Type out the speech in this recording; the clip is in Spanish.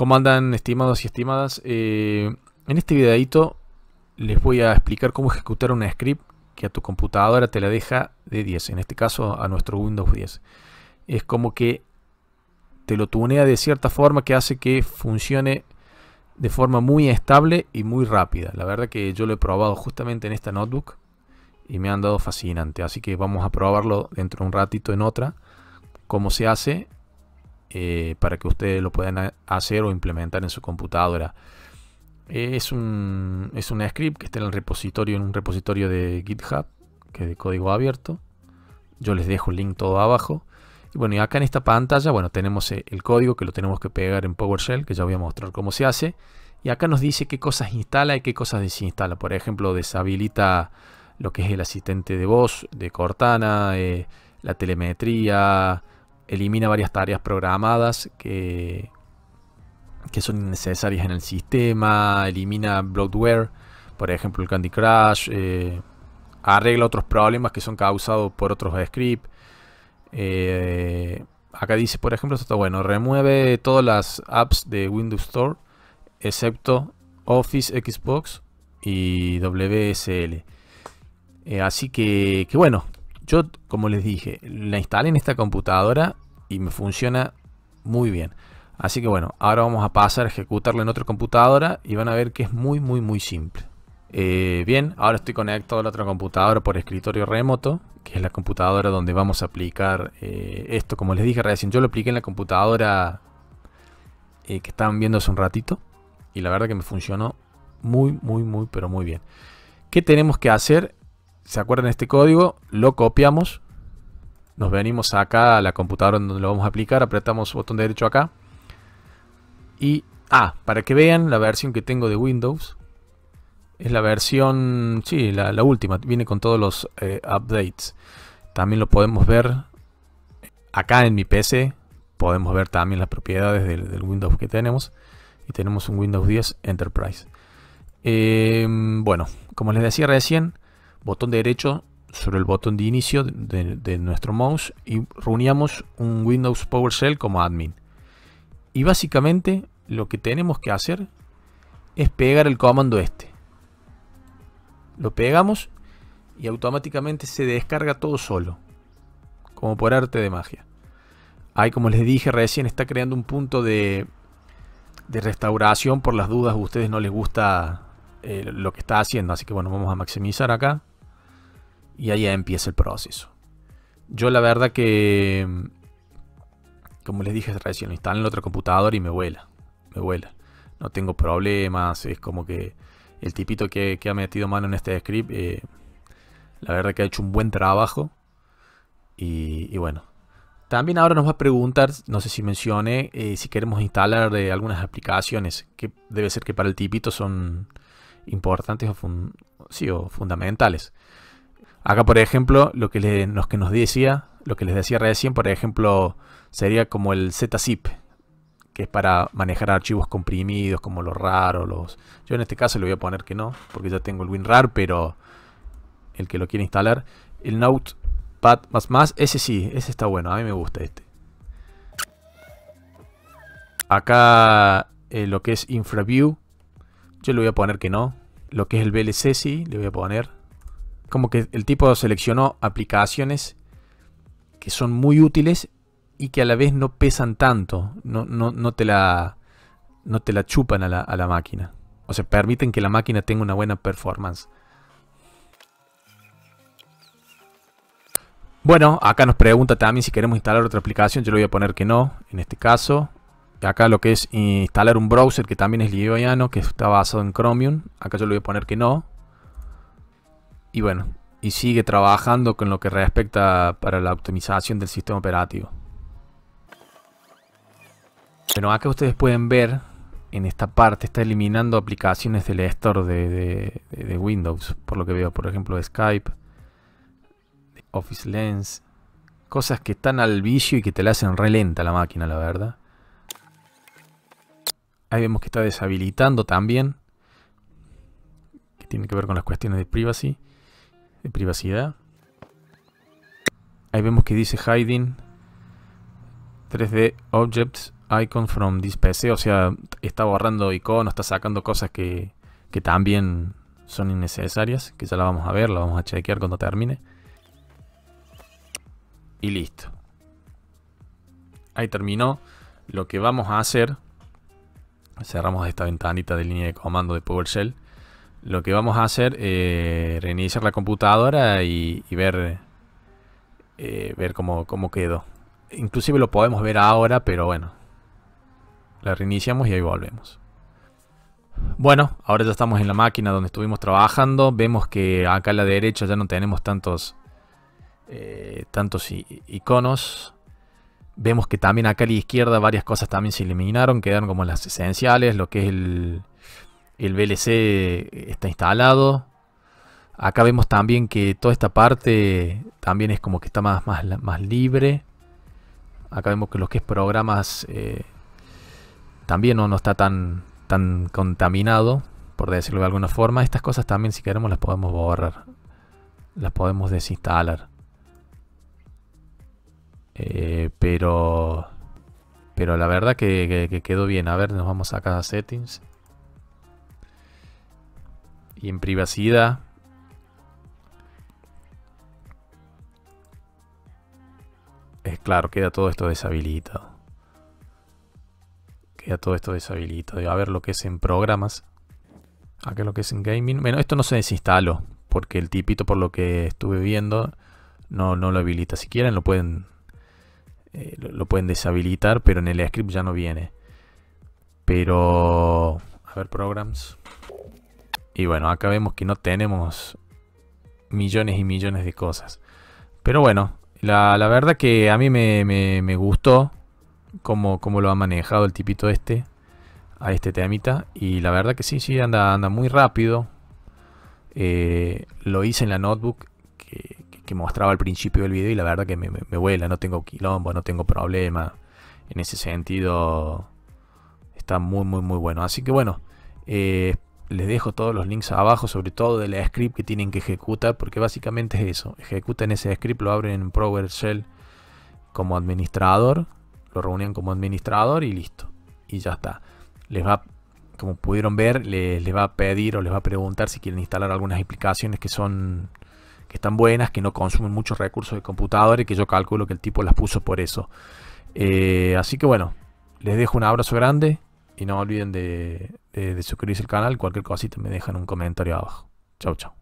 ¿Cómo andan, estimados y estimadas? En este videito les voy a explicar cómo ejecutar una script que a tu computadora te la deja de 10. En este caso a nuestro Windows 10. Es como que te lo tunea de cierta forma que hace que funcione de forma muy estable y muy rápida. La verdad que yo lo he probado justamente en esta notebook y me han dado fascinante. Así que vamos a probarlo dentro de un ratito en otra, cómo se hace, para que ustedes lo puedan hacer o implementar en su computadora. Es un script que está en el repositorio, en un repositorio de GitHub, que es de código abierto. Yo les dejo el link todo abajo. Y bueno, y acá en esta pantalla, bueno, tenemos el código que lo tenemos que pegar en PowerShell, que ya voy a mostrar cómo se hace. Y acá nos dice qué cosas instala y qué cosas desinstala. Por ejemplo, deshabilita lo que es el asistente de voz de Cortana, la telemetría. Elimina varias tareas programadas que son innecesarias en el sistema. Elimina bloatware, por ejemplo el Candy Crush. Arregla otros problemas que son causados por otros scripts. Acá dice, por ejemplo, esto está bueno. Remueve todas las apps de Windows Store, excepto Office, Xbox y WSL. Así que bueno. Yo, como les dije, la instalé en esta computadora y me funciona muy bien. Así que bueno, ahora vamos a pasar a ejecutarlo en otra computadora y van a ver que es muy simple. Bien, ahora estoy conectado a la otra computadora por escritorio remoto, que es la computadora donde vamos a aplicar esto. Como les dije recién, yo lo apliqué en la computadora que estaban viendo hace un ratito y la verdad que me funcionó muy bien. ¿Qué tenemos que hacer? ¿Se acuerdan de este código? Lo copiamos. Nos venimos acá a la computadora donde lo vamos a aplicar. Apretamos botón derecho acá. Y, para que vean la versión que tengo de Windows. Es la versión, sí, la última. Viene con todos los updates. También lo podemos ver acá en mi PC. Podemos ver también las propiedades del Windows que tenemos. Y tenemos un Windows 10 Enterprise. Bueno, como les decía recién, botón derecho sobre el botón de inicio de nuestro mouse y runeamos un Windows PowerShell como admin. Y básicamente lo que tenemos que hacer es pegar el comando este. Lo pegamos y automáticamente se descarga todo solo, como por arte de magia. Ahí, como les dije recién, está creando un punto de restauración por las dudas. A ustedes no les gusta lo que está haciendo, así que bueno, vamos a maximizar acá y ahí empieza el proceso. Yo la verdad que, como les dije recién, lo instalé en la otra computadora y me vuela, no tengo problemas. Es como que el tipito que ha metido mano en este script, la verdad que ha hecho un buen trabajo. Y bueno, también ahora nos va a preguntar, no sé si mencioné, si queremos instalar algunas aplicaciones, que debe ser que para el tipito son importantes o fundamentales. Acá, por ejemplo, lo que les decía recién, por ejemplo, sería como el ZZip, que es para manejar archivos comprimidos, como los RAR o los... Yo en este caso le voy a poner que no, porque ya tengo el WinRAR, pero el que lo quiere instalar. El Notepad++, ese sí, ese está bueno, a mí me gusta este. Acá lo que es InfraView, yo le voy a poner que no. Lo que es el VLC sí, le voy a poner. Como que el tipo seleccionó aplicaciones que son muy útiles y que a la vez no pesan tanto. No te la chupan a la máquina. O sea, permiten que la máquina tenga una buena performance. Bueno, acá nos pregunta también si queremos instalar otra aplicación. Yo le voy a poner que no, en este caso. Acá lo que es instalar un browser que también es liviano, que está basado en Chromium. Acá yo le voy a poner que no. Y bueno, y sigue trabajando con lo que respecta para la optimización del sistema operativo. Bueno, acá ustedes pueden ver, en esta parte está eliminando aplicaciones del store de Windows. Por lo que veo, por ejemplo, Skype, Office Lens. Cosas que están al vicio y que te la hacen re lenta la máquina, la verdad. Ahí vemos que está deshabilitando también, que tiene que ver con las cuestiones de privacidad. Ahí vemos que dice Hiding 3D Objects icon from this PC, o sea, está borrando iconos, está sacando cosas que también son innecesarias, que ya la vamos a ver, la vamos a chequear cuando termine. Y listo. Ahí terminó. Lo que vamos a hacer, cerramos esta ventanita de línea de comando de PowerShell. Lo que vamos a hacer es reiniciar la computadora y ver, ver cómo quedó. Inclusive lo podemos ver ahora, pero bueno. La reiniciamos y ahí volvemos. Bueno, ahora ya estamos en la máquina donde estuvimos trabajando. Vemos que acá a la derecha ya no tenemos tantos iconos. Vemos que también acá a la izquierda varias cosas también se eliminaron. Quedaron como las esenciales. Lo que es el VLC está instalado. Acá vemos también que toda esta parte también es como que está más libre. Acá vemos que lo que es programas también no está tan contaminado, por decirlo de alguna forma. Estas cosas también, si queremos, las podemos borrar. Las podemos desinstalar. Pero la verdad que quedó bien. A ver, nos vamos acá a Settings. Y en privacidad. Claro, queda todo esto deshabilitado. Queda todo esto deshabilitado. Y a ver lo que es en programas. Acá lo que es en gaming. Bueno, esto no se desinstaló. Porque el tipito, por lo que estuve viendo, no lo habilita. Si quieren lo pueden deshabilitar, pero en el script ya no viene. Pero a ver, programs. Y bueno, acá vemos que no tenemos millones y millones de cosas. Pero bueno, la verdad que a mí me gustó cómo lo ha manejado el tipito este a este temita. Y la verdad que sí, anda muy rápido. Lo hice en la notebook que mostraba al principio del video y la verdad que me vuela, no tengo quilombo, no tengo problema. En ese sentido está muy bueno. Así que bueno, les dejo todos los links abajo, sobre todo del script que tienen que ejecutar, porque básicamente es eso. Ejecutan ese script, lo abren en PowerShell como administrador, lo reúnen como administrador y listo. Y ya está. Les va, como pudieron ver, les va a pedir o les va a preguntar si quieren instalar algunas aplicaciones que están buenas, que no consumen muchos recursos de computador y que yo calculo que el tipo las puso por eso. Así que bueno, les dejo un abrazo grande y no olviden de suscribirse al canal. Cualquier cosita me dejan un comentario abajo. Chau, chau.